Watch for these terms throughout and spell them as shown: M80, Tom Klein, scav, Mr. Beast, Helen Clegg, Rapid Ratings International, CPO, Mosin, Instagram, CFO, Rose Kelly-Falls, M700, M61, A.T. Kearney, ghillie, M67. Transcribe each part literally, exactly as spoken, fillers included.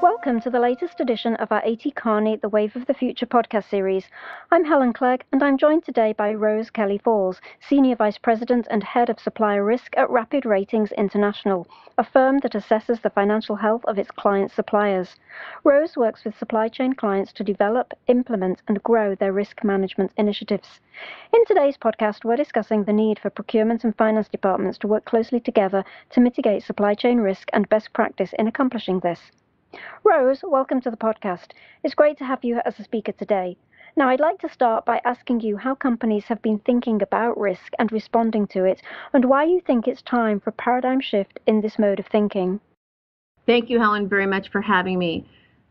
Welcome to the latest edition of our A T Kearney, The Wave of the Future podcast series. I'm Helen Clegg, and I'm joined today by Rose Kelly-Falls, Senior Vice President and Head of Supplier Risk at Rapid Ratings International, a firm that assesses the financial health of its client suppliers. Rose works with supply chain clients to develop, implement, and grow their risk management initiatives. In today's podcast, we're discussing the need for procurement and finance departments to work closely together to mitigate supply chain risk and best practice in accomplishing this. Rose, welcome to the podcast. It's great to have you as a speaker today. Now, I'd like to start by asking you how companies have been thinking about risk and responding to it, and why you think it's time for a paradigm shift in this mode of thinking. Thank you, Helen, very much for having me.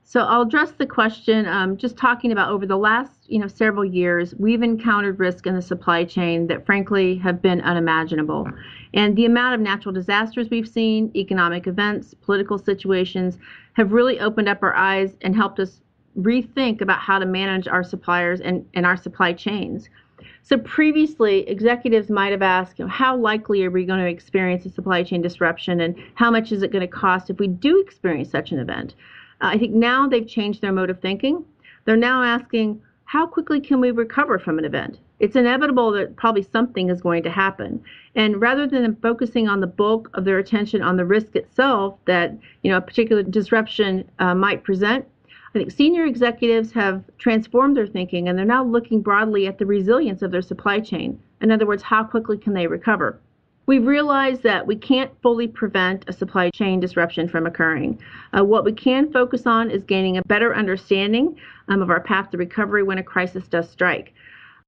So I'll address the question um, just talking about over the last you know, several years, we've encountered risk in the supply chain that frankly have been unimaginable. And the amount of natural disasters we've seen, economic events, political situations have really opened up our eyes and helped us rethink about how to manage our suppliers and, and our supply chains. So previously, executives might have asked, you know, how likely are we going to experience a supply chain disruption and how much is it going to cost if we do experience such an event? I think now they've changed their mode of thinking. They're now asking, how quickly can we recover from an event? It's inevitable that probably something is going to happen. And rather than focusing on the bulk of their attention on the risk itself that you know a particular disruption uh, might present, I think senior executives have transformed their thinking, and they're now looking broadly at the resilience of their supply chain. In other words, how quickly can they recover? We've realized that we can't fully prevent a supply chain disruption from occurring. Uh, what we can focus on is gaining a better understanding um, of our path to recovery when a crisis does strike.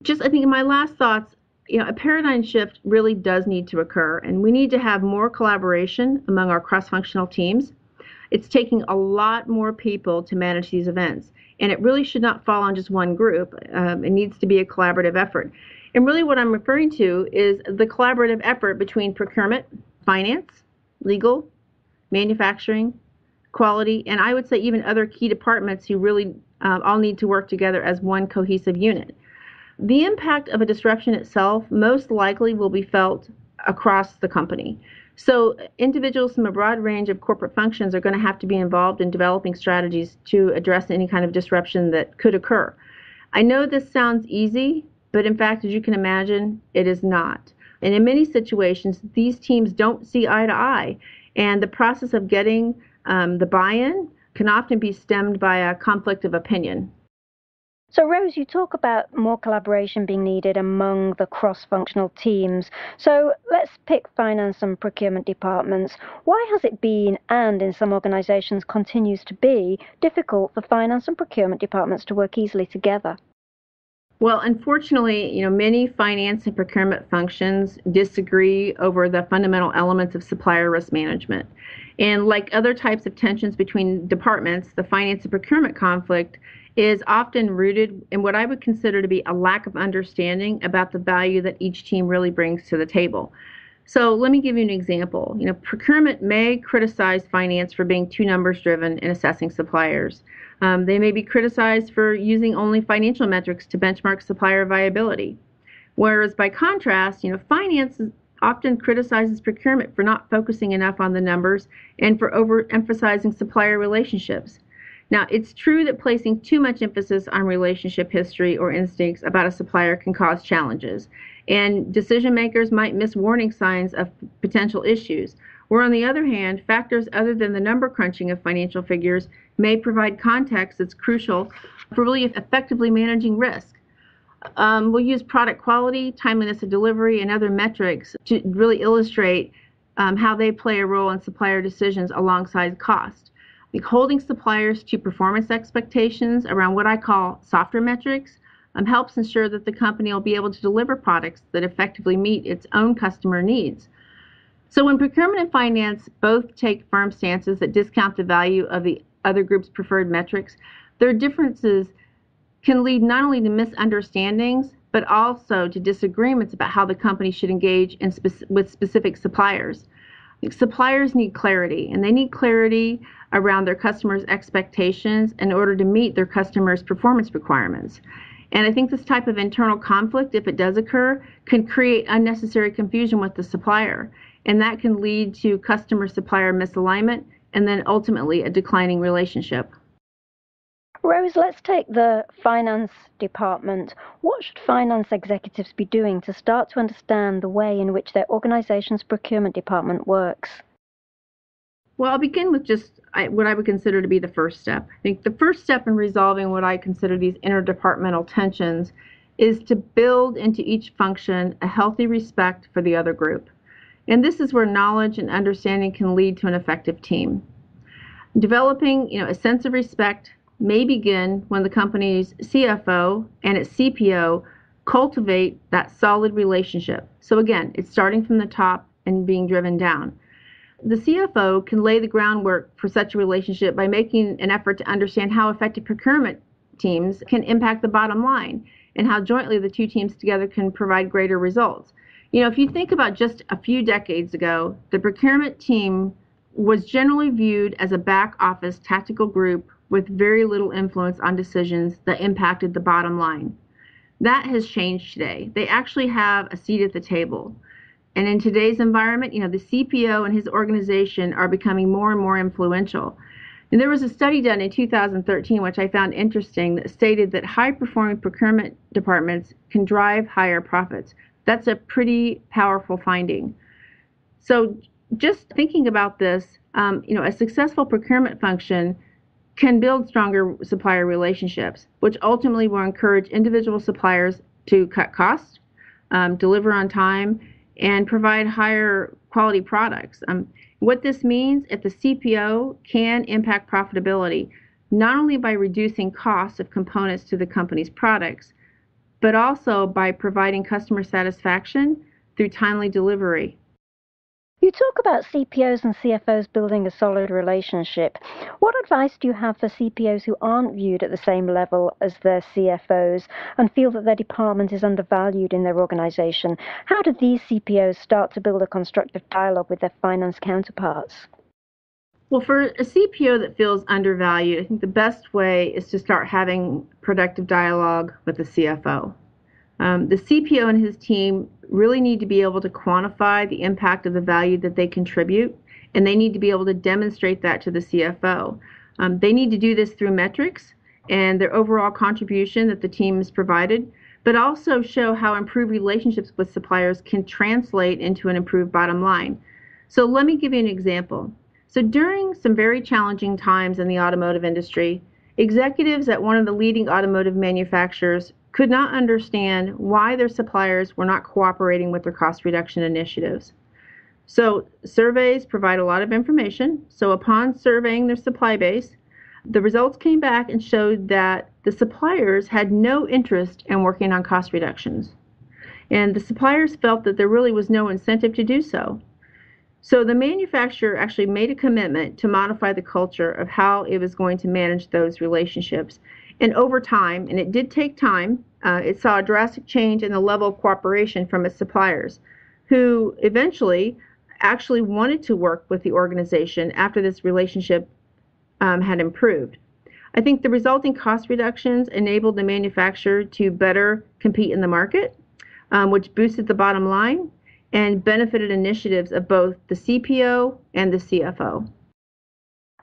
Just, I think in my last thoughts, you know, a paradigm shift really does need to occur, and we need to have more collaboration among our cross-functional teams. It's taking a lot more people to manage these events, and it really should not fall on just one group. Um, it needs to be a collaborative effort. And really what I'm referring to is the collaborative effort between procurement, finance, legal, manufacturing, quality, and I would say even other key departments who really uh, all need to work together as one cohesive unit. The impact of a disruption itself most likely will be felt across the company. So individuals from a broad range of corporate functions are going to have to be involved in developing strategies to address any kind of disruption that could occur. I know this sounds easy, but in fact, as you can imagine, it is not. And in many situations, these teams don't see eye to eye. And the process of getting um, the buy-in can often be stemmed by a conflict of opinion. So, Rose, you talk about more collaboration being needed among the cross-functional teams. So let's pick finance and procurement departments. Why has it been, and in some organizations continues to be, difficult for finance and procurement departments to work easily together? Well, unfortunately, you know, many finance and procurement functions disagree over the fundamental elements of supplier risk management. And like other types of tensions between departments, the finance and procurement conflict is often rooted in what I would consider to be a lack of understanding about the value that each team really brings to the table. So let me give you an example. You know, procurement may criticize finance for being too numbers driven in assessing suppliers. Um, they may be criticized for using only financial metrics to benchmark supplier viability. Whereas by contrast, you know, finance often criticizes procurement for not focusing enough on the numbers and for overemphasizing supplier relationships. Now, it's true that placing too much emphasis on relationship history or instincts about a supplier can cause challenges, and decision makers might miss warning signs of potential issues, where on the other hand, factors other than the number crunching of financial figures may provide context that's crucial for really effectively managing risk. Um, we'll use product quality, timeliness of delivery, and other metrics to really illustrate um, how they play a role in supplier decisions alongside cost. Like holding suppliers to performance expectations around what I call softer metrics um, helps ensure that the company will be able to deliver products that effectively meet its own customer needs. So when procurement and finance both take firm stances that discount the value of the other group's preferred metrics, their differences can lead not only to misunderstandings, but also to disagreements about how the company should engage in spe- with specific suppliers. Suppliers need clarity, and they need clarity around their customers' expectations in order to meet their customers' performance requirements. And I think this type of internal conflict, if it does occur, can create unnecessary confusion with the supplier, and that can lead to customer-supplier misalignment and then ultimately a declining relationship. Rose, let's take the finance department. What should finance executives be doing to start to understand the way in which their organization's procurement department works? Well, I'll begin with just what I would consider to be the first step. I think the first step in resolving what I consider these interdepartmental tensions is to build into each function a healthy respect for the other group. And this is where knowledge and understanding can lead to an effective team. Developing, you know, a sense of respect may begin when the company's C F O and its C P O cultivate that solid relationship. So again, it's starting from the top and being driven down. The C F O can lay the groundwork for such a relationship by making an effort to understand how effective procurement teams can impact the bottom line and how jointly the two teams together can provide greater results. You know, if you think about just a few decades ago, the procurement team was generally viewed as a back office tactical group with very little influence on decisions that impacted the bottom line. That has changed today. They actually have a seat at the table. And in today's environment, you know, the C P O and his organization are becoming more and more influential. And there was a study done in two thousand thirteen, which I found interesting, that stated that high-performing procurement departments can drive higher profits. That's a pretty powerful finding. So just thinking about this, um, you know, a successful procurement function can build stronger supplier relationships, which ultimately will encourage individual suppliers to cut costs, um, deliver on time, and provide higher quality products. Um, what this means, if the C P O can impact profitability, not only by reducing costs of components to the company's products, but also by providing customer satisfaction through timely delivery. You talk about C P Os and C F Os building a solid relationship. What advice do you have for C P Os who aren't viewed at the same level as their C F Os and feel that their department is undervalued in their organization? How do these C P Os start to build a constructive dialogue with their finance counterparts? Well, for a C P O that feels undervalued, I think the best way is to start having productive dialogue with the C F O. Um, the C P O and his team really need to be able to quantify the impact of the value that they contribute, and they need to be able to demonstrate that to the C F O. Um, they need to do this through metrics and their overall contribution that the team has provided, but also show how improved relationships with suppliers can translate into an improved bottom line. So let me give you an example. So during some very challenging times in the automotive industry, executives at one of the leading automotive manufacturers could not understand why their suppliers were not cooperating with their cost reduction initiatives. So surveys provide a lot of information. So upon surveying their supply base, the results came back and showed that the suppliers had no interest in working on cost reductions. And the suppliers felt that there really was no incentive to do so. So the manufacturer actually made a commitment to modify the culture of how it was going to manage those relationships. And over time, and it did take time, uh, it saw a drastic change in the level of cooperation from its suppliers, who eventually actually wanted to work with the organization after this relationship um, had improved. I think the resulting cost reductions enabled the manufacturer to better compete in the market, um, which boosted the bottom line and benefited initiatives of both the C P O and the C F O.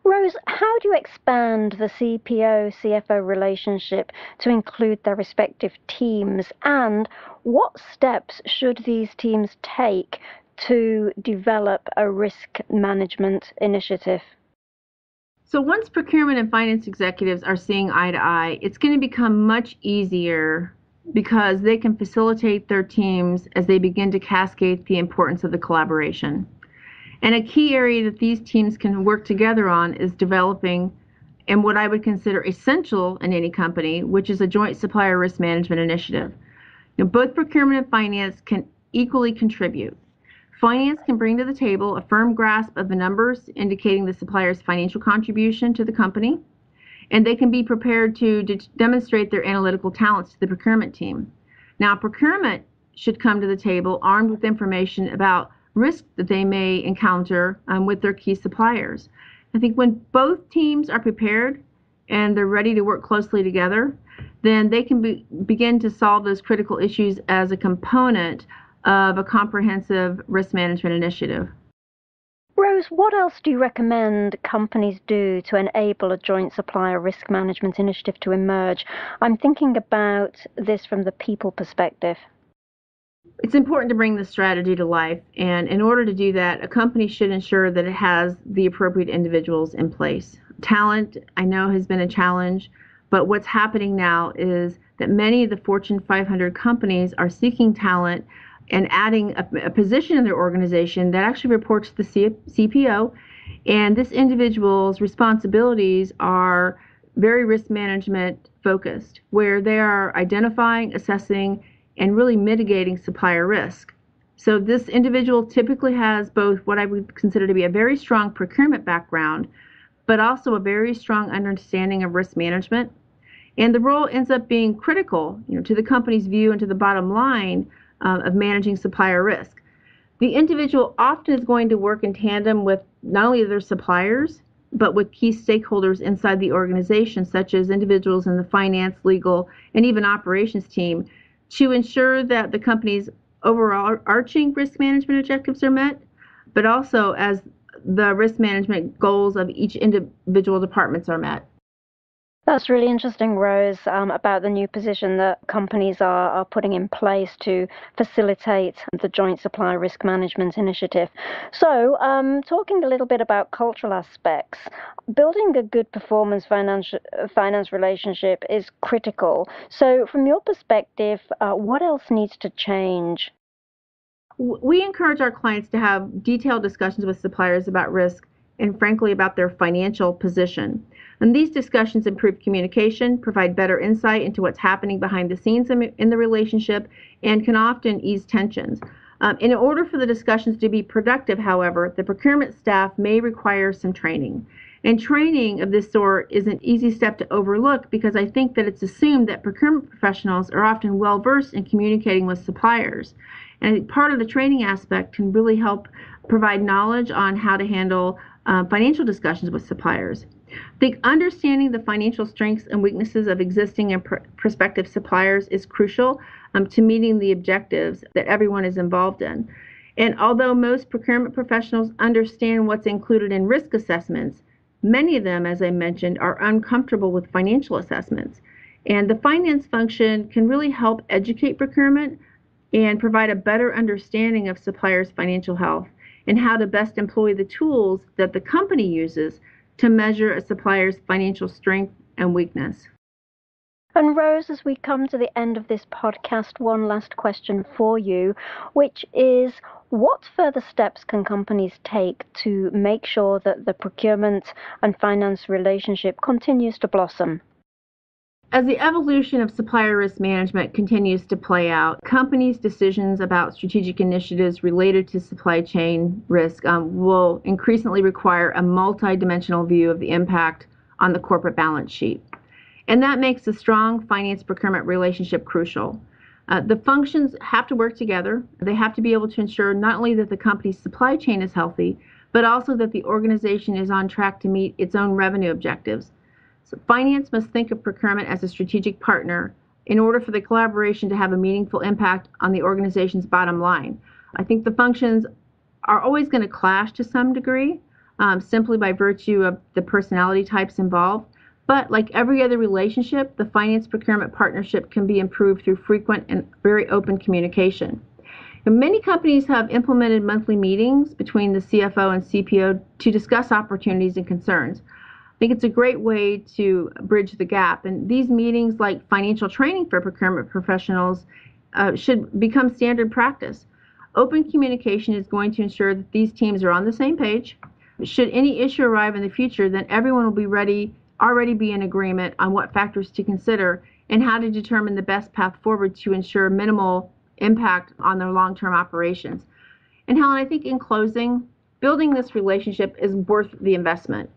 Rose, how do you expand the C P O C F O relationship to include their respective teams? And what steps should these teams take to develop a risk management initiative? So once procurement and finance executives are seeing eye to eye, it's going to become much easier because they can facilitate their teams as they begin to cascade the importance of the collaboration. And a key area that these teams can work together on is developing, and what I would consider essential in any company, which is a joint supplier risk management initiative. Now, both procurement and finance can equally contribute. Finance can bring to the table a firm grasp of the numbers indicating the supplier's financial contribution to the company, and they can be prepared to de- demonstrate their analytical talents to the procurement team. Now, procurement should come to the table armed with information about risk that they may encounter um, with their key suppliers. I think when both teams are prepared and they're ready to work closely together, then they can be, begin to solve those critical issues as a component of a comprehensive risk management initiative. Rose, what else do you recommend companies do to enable a joint supplier risk management initiative to emerge? I'm thinking about this from the people perspective. It's important to bring the strategy to life, and in order to do that, a company should ensure that it has the appropriate individuals in place. Talent, I know, has been a challenge, but what's happening now is that many of the Fortune five hundred companies are seeking talent and adding a, a position in their organization that actually reports to the C P O, and this individual's responsibilities are very risk management focused, where they are identifying, assessing, and really mitigating supplier risk. So this individual typically has both what I would consider to be a very strong procurement background, but also a very strong understanding of risk management. And the role ends up being critical, you know, to the company's view and to the bottom line uh, of managing supplier risk. The individual often is going to work in tandem with not only their suppliers, but with key stakeholders inside the organization, such as individuals in the finance, legal, and even operations team, to ensure that the company's overarching risk management objectives are met, but also as the risk management goals of each individual departments are met. That's really interesting, Rose, um, about the new position that companies are, are putting in place to facilitate the Joint Supplier Risk Management Initiative. So, um, talking a little bit about cultural aspects, building a good performance finance, finance relationship is critical. So, from your perspective, uh, what else needs to change? We encourage our clients to have detailed discussions with suppliers about risk and, frankly, about their financial position. And these discussions improve communication, provide better insight into what's happening behind the scenes in the relationship, and can often ease tensions. Um, in order for the discussions to be productive, however, the procurement staff may require some training. And training of this sort is an easy step to overlook because I think that it's assumed that procurement professionals are often well-versed in communicating with suppliers. And I think part of the training aspect can really help provide knowledge on how to handle uh, financial discussions with suppliers. I think understanding the financial strengths and weaknesses of existing and pr- prospective suppliers is crucial um, to meeting the objectives that everyone is involved in. And although most procurement professionals understand what's included in risk assessments, many of them, as I mentioned, are uncomfortable with financial assessments. And the finance function can really help educate procurement and provide a better understanding of suppliers' financial health and how to best employ the tools that the company uses to measure a supplier's financial strength and weakness. And Rose, as we come to the end of this podcast, one last question for you, which is, what further steps can companies take to make sure that the procurement and finance relationship continues to blossom? As the evolution of supplier risk management continues to play out, companies' decisions about strategic initiatives related to supply chain risk um, will increasingly require a multidimensional view of the impact on the corporate balance sheet. And that makes a strong finance-procurement relationship crucial. Uh, the functions have to work together. They have to be able to ensure not only that the company's supply chain is healthy, but also that the organization is on track to meet its own revenue objectives. So finance must think of procurement as a strategic partner in order for the collaboration to have a meaningful impact on the organization's bottom line. I think the functions are always going to clash to some degree, um, simply by virtue of the personality types involved. But like every other relationship, the finance-procurement partnership can be improved through frequent and very open communication. And many companies have implemented monthly meetings between the C F O and C P O to discuss opportunities and concerns. I think it's a great way to bridge the gap. And these meetings, like financial training for procurement professionals, uh, should become standard practice. Open communication is going to ensure that these teams are on the same page. Should any issue arrive in the future, then everyone will be ready, already be in agreement on what factors to consider and how to determine the best path forward to ensure minimal impact on their long-term operations. And Helen, I think in closing, building this relationship is worth the investment.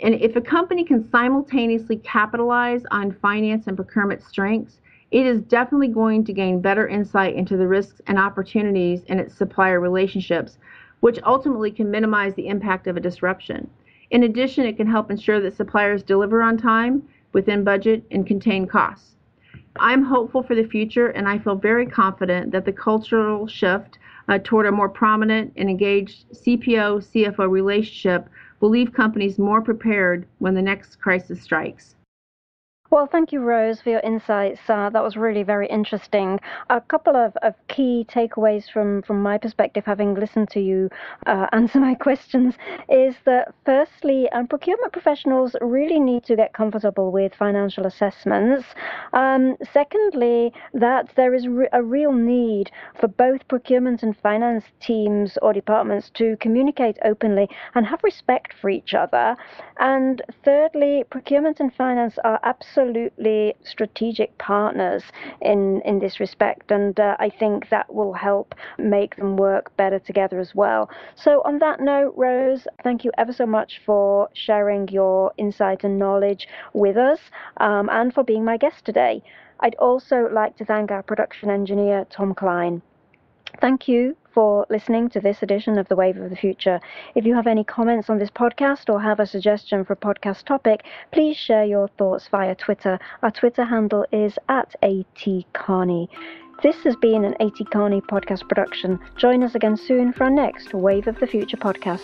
And if a company can simultaneously capitalize on finance and procurement strengths, it is definitely going to gain better insight into the risks and opportunities in its supplier relationships, which ultimately can minimize the impact of a disruption. In addition, it can help ensure that suppliers deliver on time, within budget, and contain costs. I'm hopeful for the future, and I feel very confident that the cultural shift uh, toward a more prominent and engaged C P O C F O relationship will leave companies more prepared when the next crisis strikes. Well, thank you, Rose, for your insights. Uh, that was really very interesting. A couple of, of key takeaways from, from my perspective, having listened to you uh, answer my questions, is that firstly, um, procurement professionals really need to get comfortable with financial assessments. Um, secondly, that there is re- a real need for both procurement and finance teams or departments to communicate openly and have respect for each other. And thirdly, procurement and finance are absolutely Absolutely strategic partners in, in this respect, and uh, I think that will help make them work better together as well. So on that note, Rose, thank you ever so much for sharing your insight and knowledge with us, um, and for being my guest today. I'd also like to thank our production engineer, Tom Klein. Thank you for listening to this edition of The Wave of the Future. If you have any comments on this podcast or have a suggestion for a podcast topic, please share your thoughts via Twitter. Our Twitter handle is at A T Kearney. This has been an A T Kearney podcast production. Join us again soon for our next Wave of the Future podcast.